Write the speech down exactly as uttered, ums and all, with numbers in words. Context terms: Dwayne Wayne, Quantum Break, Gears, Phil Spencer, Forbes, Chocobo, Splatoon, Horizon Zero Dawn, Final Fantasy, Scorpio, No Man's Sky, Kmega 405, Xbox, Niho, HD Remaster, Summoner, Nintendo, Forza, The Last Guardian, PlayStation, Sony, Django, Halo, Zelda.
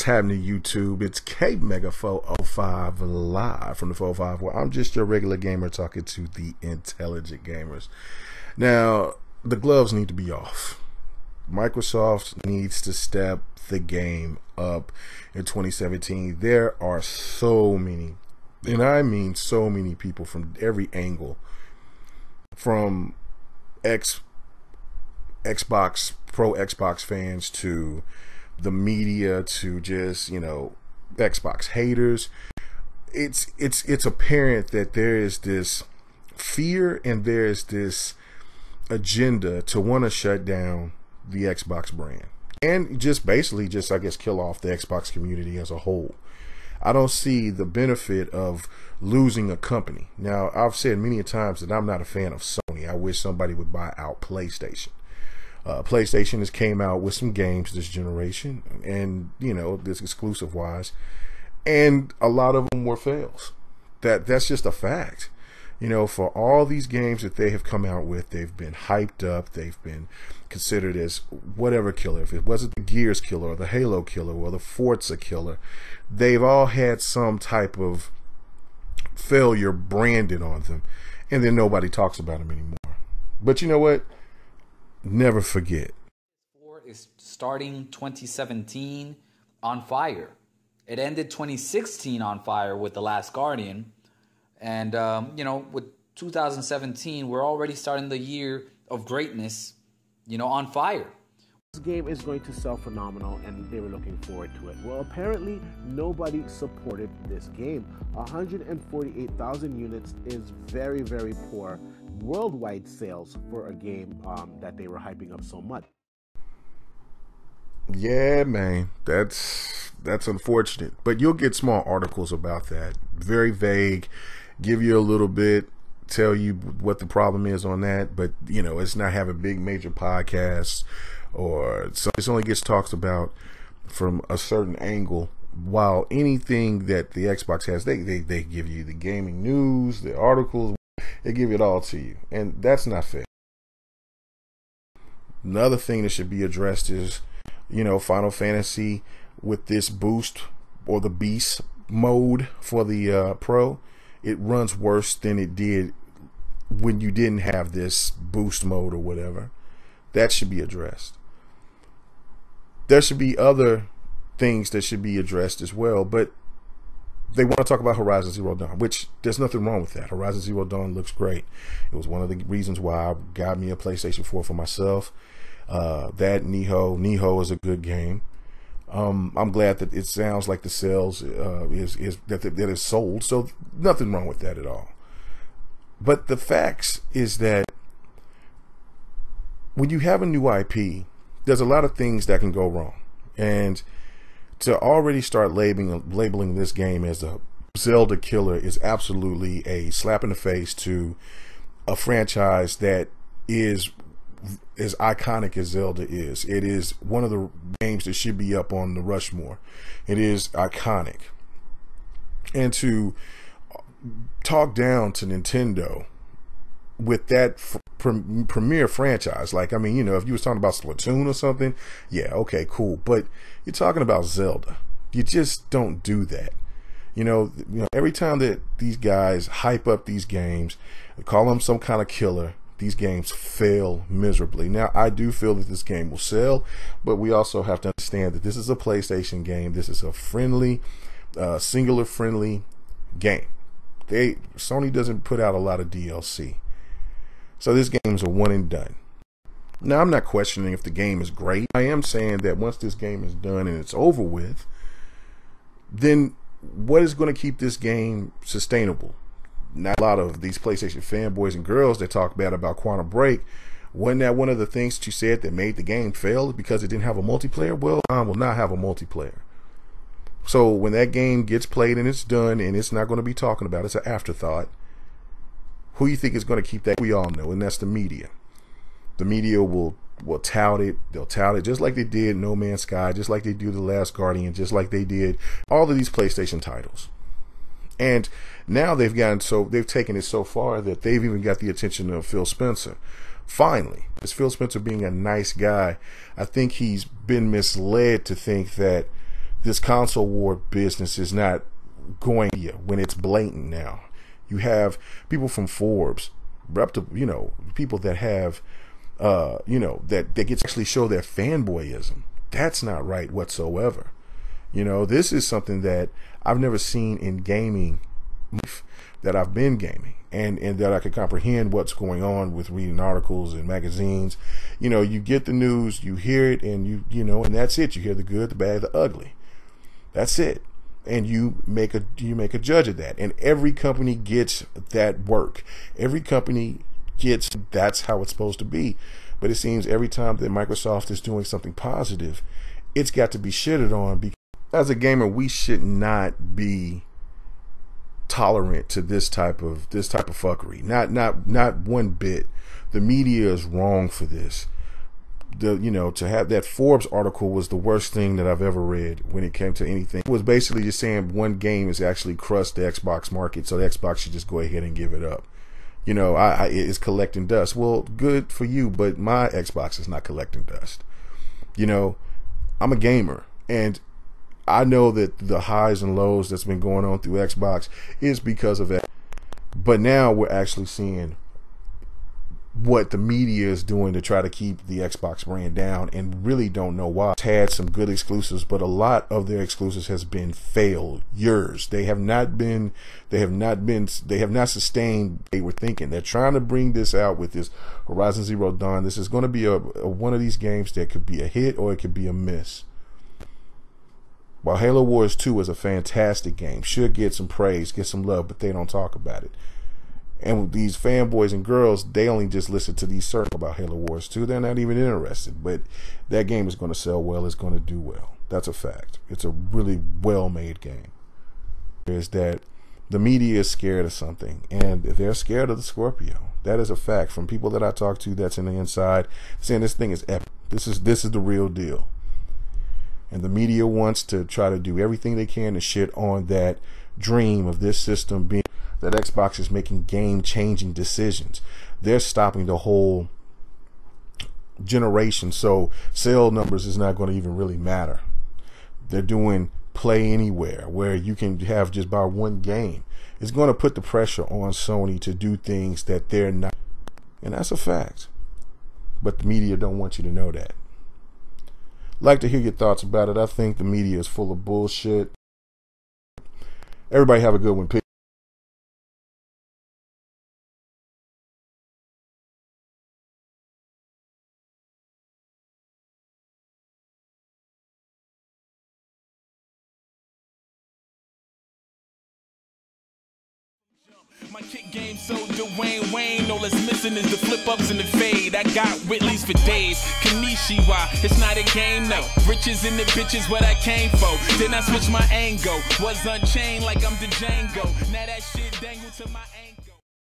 What's happening, YouTube? It's Kmega four oh five live from the four oh five, where I'm just your regular gamer talking to the intelligent gamers. Now, the gloves need to be off. Microsoft needs to step the game up in twenty seventeen. There are so many, and I mean so many people from every angle, from X, Xbox, pro Xbox fans to the media to just, you know, Xbox haters. It's it's it's apparent that there is this fear and there is this agenda to want to shut down the Xbox brand and just basically just I guess kill off the Xbox community as a whole. I don't see the benefit of losing a company. Now, I've said many a times that I'm not a fan of Sony. I wish somebody would buy out PlayStation. Uh, PlayStation has came out with some games this generation, and you know, this exclusive wise, and a lot of them were fails. That that's just a fact. You know, for all these games that they have come out with, they've been hyped up. They've been considered as whatever killer. If it wasn't the Gears killer or the Halo killer or the Forza killer, they've all had some type of failure branded on them, and then nobody talks about them anymore. But you know what? Never forget. Ford is starting twenty seventeen on fire. It ended twenty sixteen on fire with The Last Guardian. And, um, you know, with two thousand seventeen, we're already starting the year of greatness, you know, on fire. This game is going to sell phenomenal, and they were looking forward to it. Well, apparently, nobody supported this game. one hundred forty-eight thousand units is very, very poor worldwide sales for a game um, that they were hyping up so much. Yeah, man, that's that's unfortunate. But you'll get small articles about that, very vague, give you a little bit, tell you what the problem is on that. But you know, it's not having big major podcasts, or so it only gets talked about from a certain angle. While anything that the Xbox has, they they they give you the gaming news, the articles. They give it all to you, and that's not fair. Another thing that should be addressed is, you know, Final Fantasy with this boost or the beast mode for the uh, Pro, it runs worse than it did when you didn't have this boost mode or whatever. That should be addressed. There should be other things that should be addressed as well, but they want to talk about Horizon Zero Dawn, which there's nothing wrong with that. Horizon Zero Dawn looks great. It was one of the reasons why I got me a PlayStation four for myself. Uh, that Niho, Niho is a good game. Um, I'm glad that it sounds like the sales uh, is is that that is sold. So nothing wrong with that at all. But the facts is that when you have a new I P, there's a lot of things that can go wrong, and to already start labeling labeling this game as a Zelda killer is absolutely a slap in the face to a franchise that is as iconic as Zelda is. It is one of the games that should be up on the Rushmore. It is iconic. And to talk down to Nintendo with that pr- premier franchise, like, I mean, you know, if you was talking about Splatoon or something, yeah, okay, cool, but you're talking about Zelda. You just don't do that. You know, you know, every time that these guys hype up these games, call them some kind of killer, these games fail miserably. Now, I do feel that this game will sell, but we also have to understand that this is a PlayStation game. This is a friendly, uh, singular friendly game. They Sony doesn't put out a lot of D L C. So this game's a one and done. Now, I'm not questioning if the game is great. I am saying that once this game is done and it's over with, then what is going to keep this game sustainable? Not a lot of these PlayStation fanboys and girls that talk bad about Quantum Break. Wasn't that one of the things that you said that made the game fail because it didn't have a multiplayer? Well, I will not have a multiplayer. So when that game gets played and it's done and it's not going to be talking about it, it's an afterthought. Who you think is going to keep that? We all know, and that's the media. The media will will tout it. They'll tout it just like they did No Man's Sky, just like they do The Last Guardian, just like they did all of these PlayStation titles. And now they've gotten so they've taken it so far that they've even got the attention of Phil Spencer. Finally, as Phil Spencer being a nice guy, I think he's been misled to think that this console war business is not going yet when it's blatant now. You have people from Forbes, reputable, you know, people that have, uh, you know, that, that get to actually show their fanboyism. That's not right whatsoever. You know, this is something that I've never seen in gaming that I've been gaming, and, and that I could comprehend what's going on with reading articles and magazines. You know, you get the news, you hear it, and you, you know, and that's it. You hear the good, the bad, the ugly. That's it. And you make a, you make a judge of that. And every company gets that work. Every company gets, that's how it's supposed to be. But it seems every time that Microsoft is doing something positive, it's got to be shitted on, because as a gamer, we should not be tolerant to this type of this type of fuckery. Not not not one bit. The media is wrong for this. The, you know, to have that Forbes article was the worst thing that I've ever read when it came to anything. It was basically just saying one game has actually crushed the Xbox market, so the Xbox should just go ahead and give it up. You know, I, I it's collecting dust. Well, good for you, but my Xbox is not collecting dust. You know, I'm a gamer, and I know that the highs and lows that's been going on through Xbox is because of that. But now we're actually seeing what the media is doing to try to keep the Xbox brand down, and really don't know why. It's had some good exclusives, but a lot of their exclusives has been failures. They have not been, they have not been, they have not sustained what they were thinking. They're trying to bring this out with this Horizon Zero Dawn. This is going to be a, a one of these games that could be a hit or it could be a miss. While Halo Wars two is a fantastic game, should get some praise, get some love, but they don't talk about it. And with these fanboys and girls, they only just listen to these circles about Halo Wars two. They're not even interested. But that game is going to sell well. It's going to do well. That's a fact. It's a really well-made game. Is that the media is scared of something, and they're scared of the Scorpio. That is a fact. From people that I talk to, that's in the inside, saying this thing is epic. This is this is the real deal. And the media wants to try to do everything they can to shit on that dream of this system being that Xbox is making game-changing decisions. They're stopping the whole generation, so sale numbers is not going to even really matter. They're doing play anywhere, where you can have just buy one game. It's going to put the pressure on Sony to do things that they're not, and that's a fact. But the media don't want you to know that. Like to hear your thoughts about it. I think the media is full of bullshit. Everybody have a good one. Peace. My kick game so Dwayne Wayne, all that's missing is the flip-ups and the fade. I got Whitleys for days, Kanishiwa, it's not a game no. Riches in the bitches what I came for, then I switched my angle. Was unchained like I'm the Django, now that shit dangle to my ankle.